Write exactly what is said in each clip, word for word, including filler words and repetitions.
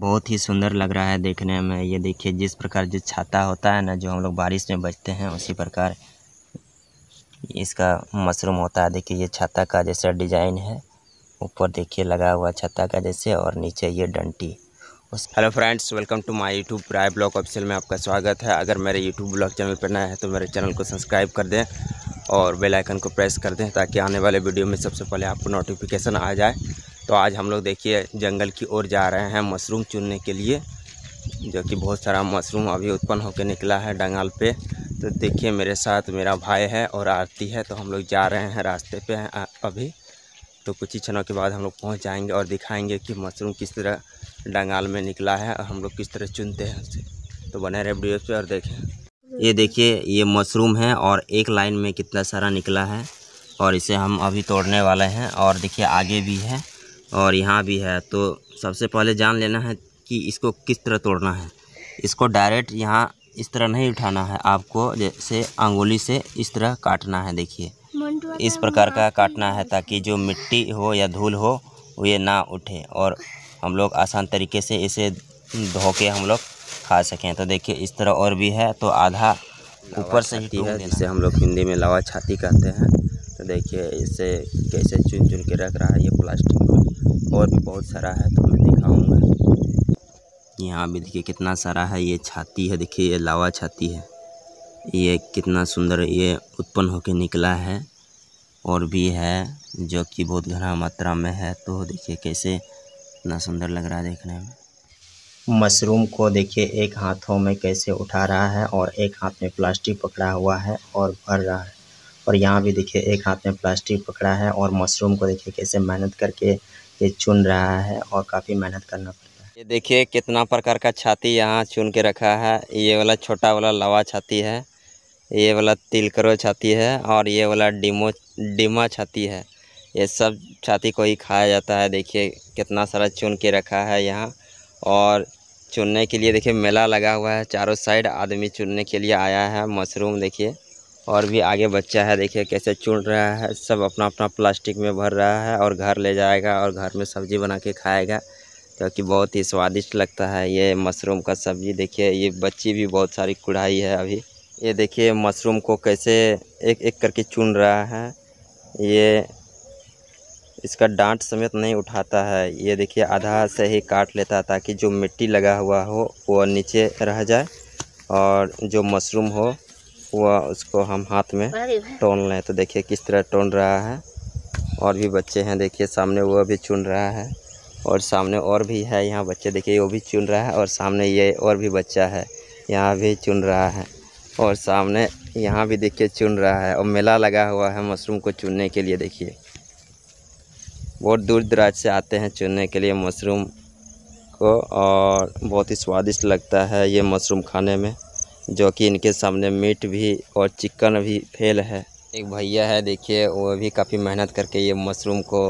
बहुत ही सुंदर लग रहा है देखने में। ये देखिए जिस प्रकार जो छाता होता है ना, जो हम लोग बारिश में बचते हैं, उसी प्रकार इसका मशरूम होता है। देखिए ये छाता का जैसा डिज़ाइन है, ऊपर देखिए लगा हुआ छाता का जैसे, और नीचे ये डंटी। Hello friends, welcome to my YouTube Rai blog official में आपका स्वागत है। अगर मेरे यूट्यूब ब्लॉग चैनल पर नया है तो मेरे चैनल को सब्सक्राइब कर दें और बेल आइकन को प्रेस कर दें, ताकि आने वाले वीडियो में सबसे पहले आपको नोटिफिकेशन आ जाए। तो आज हम लोग देखिए जंगल की ओर जा रहे हैं मशरूम चुनने के लिए, जो कि बहुत सारा मशरूम अभी उत्पन्न होकर निकला है डंगाल पे। तो देखिए मेरे साथ मेरा भाई है और आरती है। तो हम लोग जा रहे हैं, रास्ते पे हैं अभी। तो कुछ ही क्षणों के बाद हम लोग पहुंच जाएंगे और दिखाएंगे कि मशरूम किस तरह डंगाल में निकला है और हम लोग किस तरह चुनते हैं उसे। तो बने रहे वीडियो पे और देखें। ये देखिए ये मशरूम है और एक लाइन में कितना सारा निकला है, और इसे हम अभी तोड़ने वाले हैं। और देखिए आगे भी है और यहाँ भी है। तो सबसे पहले जान लेना है कि इसको किस तरह तोड़ना है। इसको डायरेक्ट यहाँ इस तरह नहीं उठाना है, आपको जैसे अंगुली से इस तरह काटना है। देखिए इस प्रकार का काटना है, ताकि जो मिट्टी हो या धूल हो ये ना उठे और हम लोग आसान तरीके से इसे धो के हम लोग खा सकें। तो देखिए इस तरह और भी है। तो आधा ऊपर से ही है, जिसे हम लोग हिंदी में लावा छाती कहते हैं। तो देखिए इसे कैसे चुन चुन के रख रहा है ये प्लास्टिक में, और भी बहुत सारा है तो मैं दिखाऊंगा। यहाँ भी देखिए कितना सारा है। ये छाती है, देखिए ये लावा छाती है। ये कितना सुंदर ये उत्पन्न होकर निकला है। और भी है जो कि बहुत घना मात्रा में है। तो देखिए कैसे इतना सुंदर लग रहा है देखने में। मशरूम को देखिए एक हाथों में कैसे उठा रहा है और एक हाथ में प्लास्टिक पकड़ा हुआ है और भर रहा है। और यहाँ भी देखिए एक हाथ में प्लास्टिक पकड़ा है और मशरूम को देखिए कैसे मेहनत करके ये चुन रहा है, और काफ़ी मेहनत करना पड़ता है। ये देखिए कितना प्रकार का छाती यहाँ चुन के रखा है। ये वाला छोटा वाला लवा छाती है, ये वाला तिलकरो छाती है, और ये वाला डिमो डिमा छाती है। ये सब छाती को ही खाया जाता है। देखिए कितना सारा चुन के रखा है यहाँ। और चुनने के लिए देखिए मेला लगा हुआ है, चारों साइड आदमी चुनने के लिए आया है मशरूम। देखिए और भी आगे बच्चा है, देखिए कैसे चुन रहा है। सब अपना अपना प्लास्टिक में भर रहा है और घर ले जाएगा और घर में सब्जी बना के खाएगा, क्योंकि बहुत ही स्वादिष्ट लगता है ये मशरूम का सब्ज़ी। देखिए ये बच्ची भी बहुत सारी कुढ़ाई है अभी। ये देखिए मशरूम को कैसे एक एक करके चुन रहा है। ये इसका डांट समेत नहीं उठाता है, ये देखिए आधा से ही काट लेता है, ताकि जो मिट्टी लगा हुआ हो वो नीचे रह जाए और जो मशरूम हो वह उसको हम हाथ में टोन लें। तो देखिए किस तरह टोन रहा है। और भी बच्चे हैं, देखिए सामने वह भी चुन रहा है, और सामने और भी है यहाँ बच्चे। देखिए वो भी चुन रहा है, और सामने ये और भी बच्चा है यहाँ भी चुन रहा है, और सामने यहाँ भी देखिए चुन रहा है। और मेला लगा हुआ है मशरूम को चुनने के लिए। देखिए बहुत दूर दराज से आते हैं चुनने के लिए मशरूम को, और बहुत ही स्वादिष्ट लगता है ये मशरूम खाने में, जो कि इनके सामने मीट भी और चिकन भी फेल है। एक भैया है, देखिए वो भी काफ़ी मेहनत करके ये मशरूम को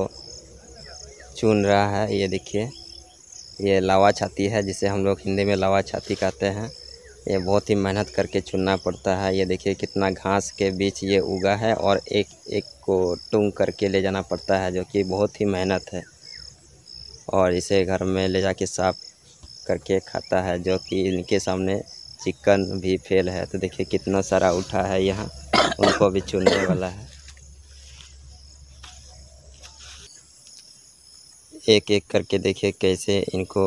चुन रहा है। ये देखिए ये लावा छाती है, जिसे हम लोग हिंदी में लावा छाती कहते हैं। ये बहुत ही मेहनत करके चुनना पड़ता है। ये देखिए कितना घास के बीच ये उगा है, और एक एक को टूंग करके ले जाना पड़ता है, जो कि बहुत ही मेहनत है। और इसे घर में ले जाके साफ करके खाता है, जो कि इनके सामने चिकन भी फेल है। तो देखिए कितना सारा उठा है यहाँ, उनको भी चुनने वाला है। एक एक करके देखिए कैसे इनको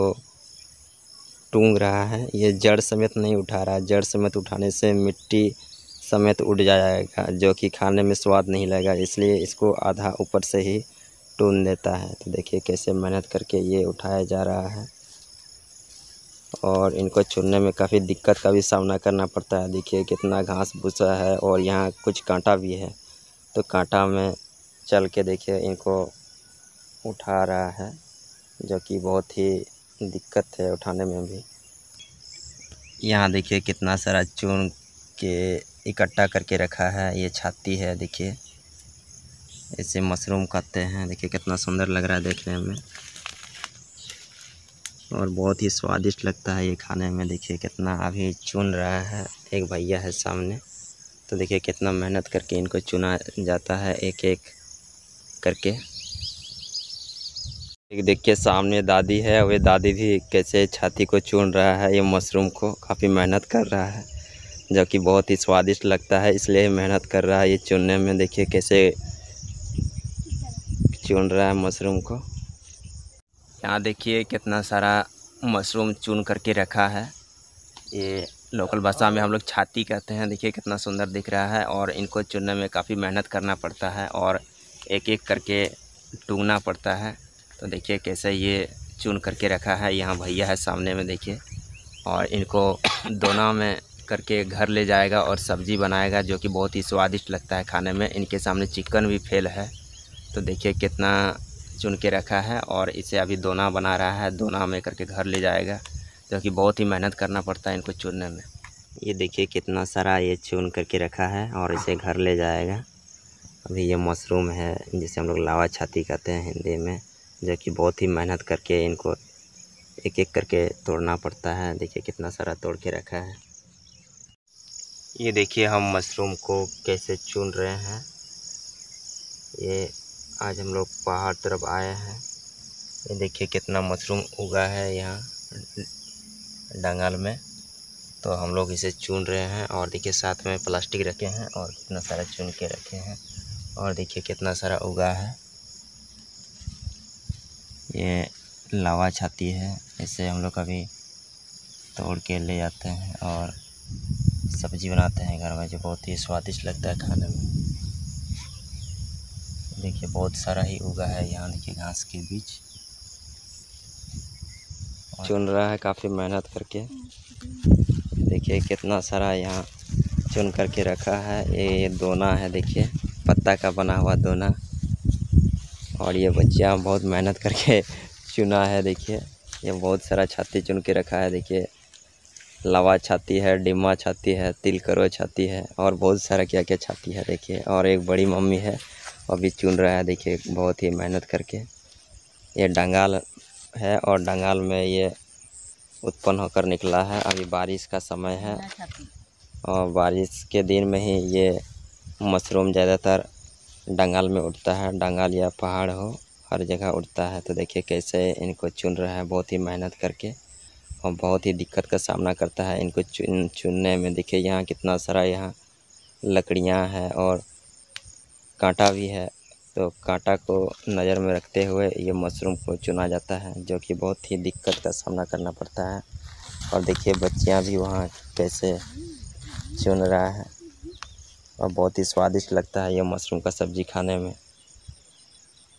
टूंग रहा है। ये जड़ समेत नहीं उठा रहा है, जड़ समेत उठाने से मिट्टी समेत उड़ जाएगा, जो कि खाने में स्वाद नहीं लगेगा, इसलिए इसको आधा ऊपर से ही टून देता है। तो देखिए कैसे मेहनत करके ये उठाया जा रहा है, और इनको चुनने में काफ़ी दिक्कत का भी सामना करना पड़ता है। देखिए कितना घास भूसा है, और यहाँ कुछ कांटा भी है, तो कांटा में चल के देखिए इनको उठा रहा है, जो कि बहुत ही दिक्कत है उठाने में भी। यहाँ देखिए कितना सारा चुन के इकट्ठा करके रखा है। ये छाती है, देखिए इसे मशरूम कहते हैं। देखिए कितना सुंदर लग रहा है देखने में, और बहुत ही स्वादिष्ट लगता है ये खाने में। देखिए कितना अभी चुन रहा है, एक भैया है सामने। तो देखिए कितना मेहनत करके इनको चुना जाता है एक एक करके। एक देखिए सामने दादी है, वे दादी भी कैसे छाती को चून रहा है। ये मशरूम को काफ़ी मेहनत कर रहा है, जो कि बहुत ही स्वादिष्ट लगता है, इसलिए मेहनत कर रहा है। ये चुनने में देखिए कैसे चुन रहा है मशरूम को। यहाँ देखिए कितना सारा मशरूम चुन करके रखा है। ये लोकल भाषा में हम लोग छाती कहते हैं। देखिए कितना सुंदर दिख रहा है, और इनको चुनने में काफ़ी मेहनत करना पड़ता है और एक एक करके टूंगना पड़ता है। तो देखिए कैसे ये चुन करके रखा है। यहाँ भैया है सामने में देखिए, और इनको दोना में करके घर ले जाएगा और सब्जी बनाएगा, जो कि बहुत ही स्वादिष्ट लगता है खाने में। इनके सामने चिकन भी फेल है, तो देखिए कितना चुन के रखा है, और इसे अभी दोना बना रहा है, दोना में करके घर ले जाएगा, जो कि बहुत ही मेहनत करना पड़ता है इनको चुनने में। ये देखिए कितना सारा ये चुन करके रखा है और इसे घर ले जाएगा। अभी ये मशरूम है, जिसे हम लोग लावा छाती कहते हैं हिंदी में, जो कि बहुत ही मेहनत करके इनको एक एक करके तोड़ना पड़ता है। देखिए कितना सारा तोड़ के रखा है। ये देखिए हम मशरूम को कैसे चुन रहे हैं। ये आज हम लोग पहाड़ तरफ आए हैं। ये देखिए कितना मशरूम उगा है यहाँ डंगाल में, तो हम लोग इसे चुन रहे हैं। और देखिए साथ में प्लास्टिक रखे हैं और कितना सारा चुन के रखे हैं। और देखिए कितना सारा उगा है। ये लावा छाती है, इसे हम लोग अभी तोड़ के ले जाते हैं और सब्जी बनाते हैं घर में, जो बहुत ही स्वादिष्ट लगता है खाने में। देखिए बहुत सारा ही उगा है यहाँ। देखिए घास के बीच चुन रहा है काफ़ी मेहनत करके। देखिए कितना सारा यहाँ चुन करके रखा है। ये दोना है, देखिए पत्ता का बना हुआ दोना, और ये बच्चियाँ बहुत मेहनत करके चुना है। देखिए ये बहुत सारा छाती चुन के रखा है। देखिए लावा छाती है, डिम्मा छाती है, तिल करो छाती है, और बहुत सारा क्या क्या छाती है देखिए। और एक बड़ी मम्मी है, अभी चुन रहा है देखिए बहुत ही मेहनत करके। ये डंगाल है, और डंगाल में ये उत्पन्न होकर निकला है। अभी बारिश का समय है, और बारिश के दिन में ही ये मशरूम ज़्यादातर डंगाल में उड़ता है। डंगाल या पहाड़ हो, हर जगह उड़ता है। तो देखिए कैसे इनको चुन रहा है बहुत ही मेहनत करके, और बहुत ही दिक्कत का सामना करता है इनको चुन चुनने में। देखिए यहाँ कितना सारा यहाँ लकड़ियाँ हैं और कांटा भी है, तो कांटा को नज़र में रखते हुए ये मशरूम को चुना जाता है, जो कि बहुत ही दिक्कत का सामना करना पड़ता है। और देखिए बच्चियाँ भी वहाँ कैसे चुन रहा है, और बहुत ही स्वादिष्ट लगता है ये मशरूम का सब्ज़ी खाने में।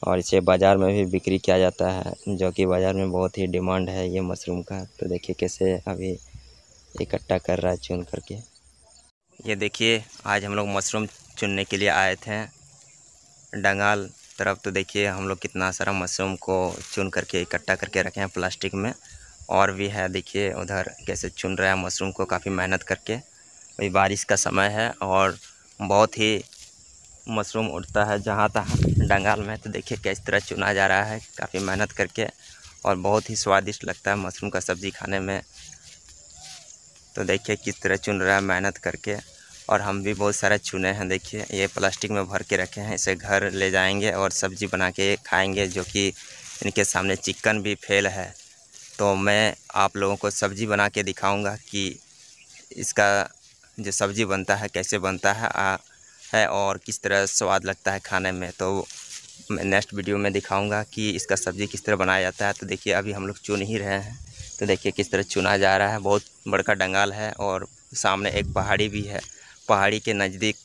और इसे बाज़ार में भी बिक्री किया जाता है, जो कि बाज़ार में बहुत ही डिमांड है ये मशरूम का। तो देखिए कैसे अभी इकट्ठा कर रहा है चुन करके। ये देखिए आज हम लोग मशरूम चुनने के लिए आए थे डंगाल तरफ, तो देखिए हम लोग कितना सारा मशरूम को चुन करके इकट्ठा करके रखे हैं प्लास्टिक में। और भी है देखिए उधर कैसे चुन रहा है मशरूम को काफ़ी मेहनत करके। अभी बारिश का समय है और बहुत ही मशरूम उड़ता है जहाँ तहाँ डंगाल में। तो देखिए किस तरह चुना जा रहा है काफ़ी मेहनत करके, और बहुत ही स्वादिष्ट लगता है मशरूम का सब्ज़ी खाने में। तो देखिए किस तरह चुन रहा है मेहनत करके, और हम भी बहुत सारा चुने हैं। देखिए ये प्लास्टिक में भर के रखे हैं, इसे घर ले जाएंगे और सब्ज़ी बना के खाएँगे, जो कि इनके सामने चिकन भी फेल है। तो मैं आप लोगों को सब्ज़ी बना के दिखाऊँगा कि इसका जो सब्ज़ी बनता है कैसे बनता है आ, है और किस तरह स्वाद लगता है खाने में। तो मैं नेक्स्ट वीडियो में दिखाऊंगा कि इसका सब्ज़ी किस तरह बनाया जाता है। तो देखिए अभी हम लोग चुन ही रहे हैं, तो देखिए किस तरह चुना जा रहा है। बहुत बड़का डंगाल है, और सामने एक पहाड़ी भी है, पहाड़ी के नज़दीक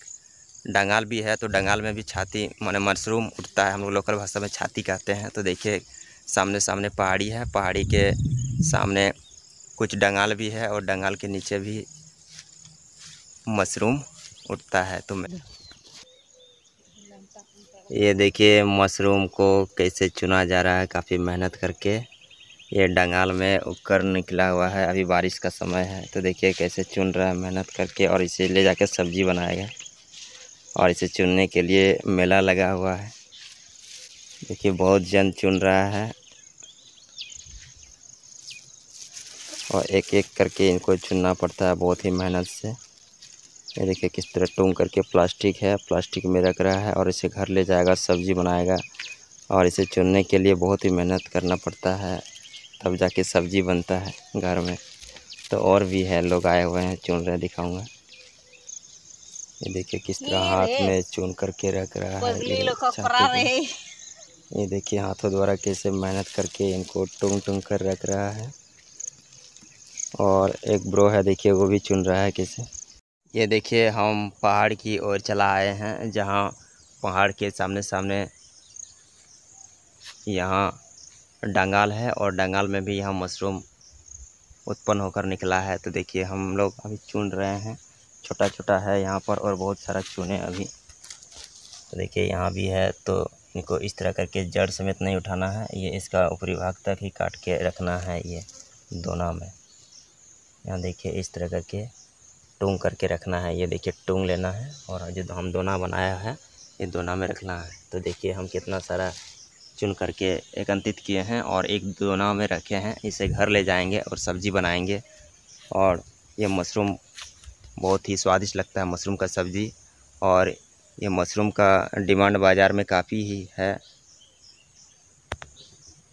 डंगाल भी है। तो डंगाल में भी छाती माने मशरूम उठता है, हम लोग लोकल भाषा में छाती कहते हैं। तो देखिए सामने सामने पहाड़ी है, पहाड़ी के सामने कुछ डंगाल भी है, और डंगाल के नीचे भी मशरूम उठता है। तो मैं ये देखिए मशरूम को कैसे चुना जा रहा है काफ़ी मेहनत करके। ये डंगाल में उगकर निकला हुआ है, अभी बारिश का समय है। तो देखिए कैसे चुन रहा है मेहनत करके, और इसे ले जाकर सब्ज़ी बनाएगा। और इसे चुनने के लिए मेला लगा हुआ है। देखिए बहुत जन चुन रहा है, और एक एक करके इनको चुनना पड़ता है बहुत ही मेहनत से। ये देखिए किस तरह टूंग करके प्लास्टिक है, प्लास्टिक में रख रहा है, और इसे घर ले जाएगा सब्ज़ी बनाएगा। और इसे चुनने के लिए बहुत ही मेहनत करना पड़ता है, तब जाके सब्ज़ी बनता है घर में। तो और भी है, लोग आए हुए हैं, चुन रहे, दिखाऊंगा। ये देखिए किस तरह हाथ में चुन करके रख रहा है। ये, ये देखिए हाथों द्वारा कैसे मेहनत करके इनको टूंग टूंग कर रख रहा है। और एक ब्रो है, देखिए वो भी चुन रहा है कैसे। ये देखिए हम पहाड़ की ओर चला आए हैं, जहाँ पहाड़ के सामने सामने यहाँ डंगाल है और डंगाल में भी यहाँ मशरूम उत्पन्न होकर निकला है। तो देखिए हम लोग अभी चुन रहे हैं, छोटा छोटा है यहाँ पर और बहुत सारा चुने अभी। तो देखिए यहाँ भी है, तो इनको इस तरह करके जड़ समेत नहीं उठाना है, ये इसका ऊपरी भाग तक ही काट के रखना है। ये दोना में यहाँ देखिए इस तरह करके टूंग करके रखना है। ये देखिए टूंग लेना है और जो हम दोना बनाया है ये दोना में रखना है। तो देखिए हम कितना सारा चुन करके एकत्रित किए हैं और एक दोना में रखे हैं। इसे घर ले जाएंगे और सब्ज़ी बनाएंगे। और ये मशरूम बहुत ही स्वादिष्ट लगता है, मशरूम का सब्ज़ी। और ये मशरूम का डिमांड बाज़ार में काफ़ी ही है।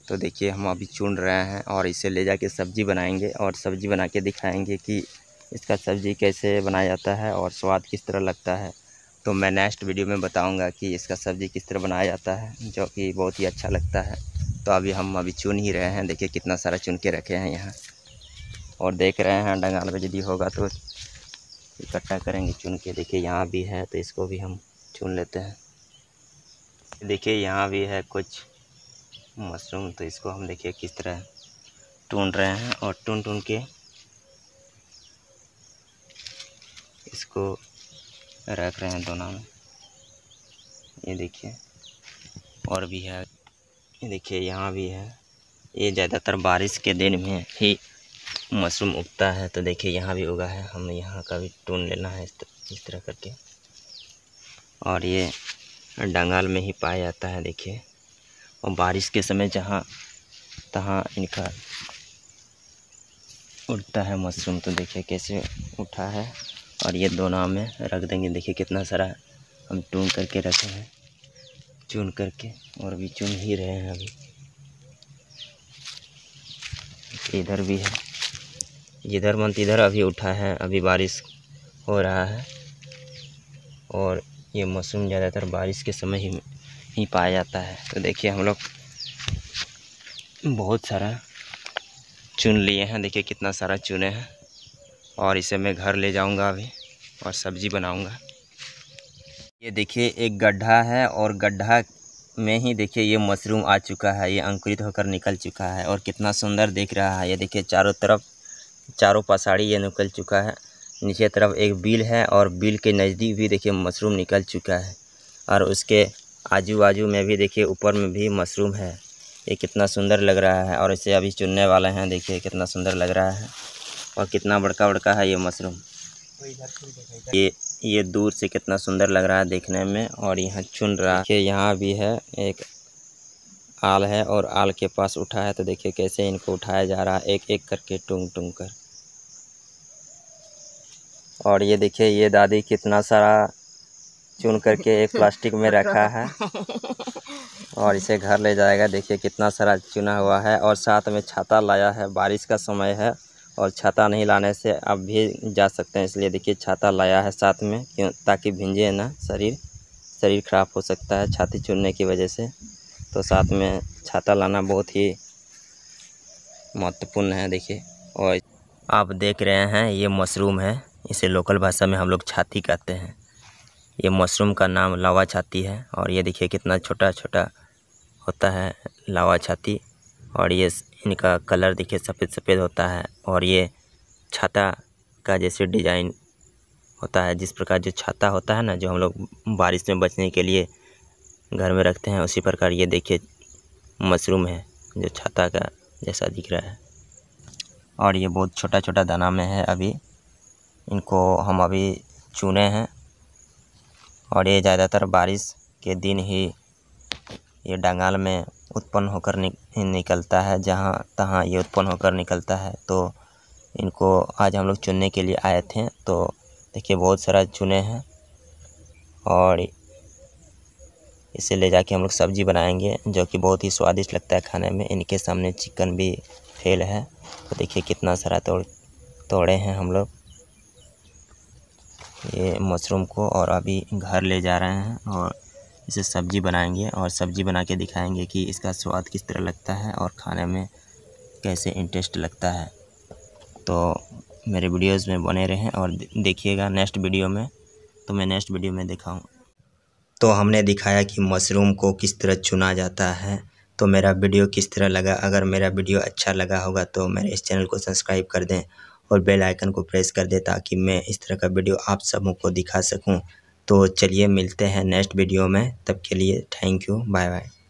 तो देखिए हम अभी चुन रहे हैं और इसे ले जाके सब्ज़ी बनाएंगे और सब्ज़ी बना के दिखाएँगे कि इसका सब्ज़ी कैसे बनाया जाता है और स्वाद किस तरह लगता है। तो मैं नेक्स्ट वीडियो में बताऊंगा कि इसका सब्ज़ी किस तरह बनाया जाता है, जो कि बहुत ही अच्छा लगता है। तो अभी हम अभी चुन ही रहे हैं, देखिए कितना सारा चुन के रखे हैं यहाँ। और देख रहे हैं डंगाल में यदि होगा तो इकट्ठा करेंगे चुन के। देखिए यहाँ भी है, तो इसको भी हम चुन लेते हैं। देखिए यहाँ भी है कुछ मशरूम, तो इसको हम देखिए किस तरह टून रहे हैं। और टून टून के इसको रख रहे हैं दोनों में। ये देखिए और भी है, ये देखिए यहाँ भी है। ये ज़्यादातर बारिश के दिन में ही मशरूम उगता है। तो देखिए यहाँ भी उगा है, हमें यहाँ का भी टून लेना है इस, तर, इस तरह करके। और ये डंगाल में ही पाया जाता है। देखिए और बारिश के समय जहाँ तहाँ इनका उड़ता है मशरूम। तो देखिए कैसे उठा है और ये दोना में रख देंगे। देखिए कितना सारा हम टून करके रखे हैं, चुन करके। और भी चुन ही रहे हैं अभी। इधर भी है, जिधर मन तिधर अभी उठा है, अभी बारिश हो रहा है। और ये मशरूम ज़्यादातर बारिश के समय ही ही पाया जाता है। तो देखिए हम लोग बहुत सारा चुन लिए हैं, देखिए कितना सारा चुने हैं। और इसे मैं घर ले जाऊंगा अभी और सब्ज़ी बनाऊंगा। ये देखिए एक गड्ढा है और गड्ढा में ही देखिए ये मशरूम आ चुका है, ये अंकुरित होकर निकल चुका है। और कितना सुंदर दिख रहा है। ये देखिए चारों तरफ, चारों पसाड़ी ये निकल चुका है। नीचे तरफ एक बिल है और बिल के नज़दीक भी देखिए मशरूम निकल चुका है। और उसके आजू बाजू में भी देखिए ऊपर में भी मशरूम है। ये कितना सुंदर लग रहा है और इसे अभी चुनने वाले हैं। देखिए कितना सुंदर लग रहा है और कितना बड़का बड़का है ये मशरूम। ये ये दूर से कितना सुंदर लग रहा है देखने में। और यहाँ चुन रहा है। यहाँ भी है, एक आल है और आल के पास उठा है। तो देखिए कैसे इनको उठाया जा रहा है, एक एक करके टूंग टूंग कर। और ये देखिए ये दादी कितना सारा चुन करके एक प्लास्टिक में रखा है और इसे घर ले जाएगा। देखिए कितना सारा चुना हुआ है और साथ में छाता लाया है, बारिश का समय है और छाता नहीं लाने से आप भी जा सकते हैं, इसलिए देखिए छाता लाया है साथ में, क्यों ताकि भिंजे ना शरीर, शरीर खराब हो सकता है छाती चुनने की वजह से। तो साथ में छाता लाना बहुत ही महत्वपूर्ण है। देखिए और आप देख रहे हैं ये मशरूम है, इसे लोकल भाषा में हम लोग छाती कहते हैं। ये मशरूम का नाम लावा छाती है। और ये देखिए कितना छोटा छोटा होता है लावा छाती। और ये इनका कलर देखिए सफ़ेद सफ़ेद होता है। और ये छाता का जैसे डिज़ाइन होता है, जिस प्रकार जो छाता होता है ना, जो हम लोग बारिश में बचने के लिए घर में रखते हैं, उसी प्रकार ये देखिए मशरूम है जो छाता का जैसा दिख रहा है। और ये बहुत छोटा छोटा दाना में है अभी, इनको हम अभी चुने हैं। और ये ज़्यादातर बारिश के दिन ही ये डंगाल में उत्पन्न होकर निकलता है, जहाँ तहाँ ये उत्पन्न होकर निकलता है। तो इनको आज हम लोग चुनने के लिए आए थे। तो देखिए बहुत सारा चुने हैं। और इसे ले जाके हम लोग सब्जी बनाएंगे जो कि बहुत ही स्वादिष्ट लगता है खाने में। इनके सामने चिकन भी फेल है, तो देखिए कितना सारा तोड़ तोड़े हैं हम लोग ये मशरूम को, और अभी घर ले जा रहे हैं और इसे सब्जी बनाएंगे और सब्जी बना के दिखाएंगे कि इसका स्वाद किस तरह लगता है और खाने में कैसे इंटरेस्ट लगता है। तो मेरे वीडियोस में बने रहें और देखिएगा नेक्स्ट वीडियो में, तो मैं नेक्स्ट वीडियो में दिखाऊं। तो हमने दिखाया कि मशरूम को किस तरह चुना जाता है। तो मेरा वीडियो किस तरह लगा? अगर मेरा वीडियो अच्छा लगा होगा तो मेरे इस चैनल को सब्सक्राइब कर दें और बेल आइकन को प्रेस कर दें ताकि मैं इस तरह का वीडियो आप सबको दिखा सकूं। तो चलिए मिलते हैं नेक्स्ट वीडियो में, तब के लिए थैंक यू, बाय बाय।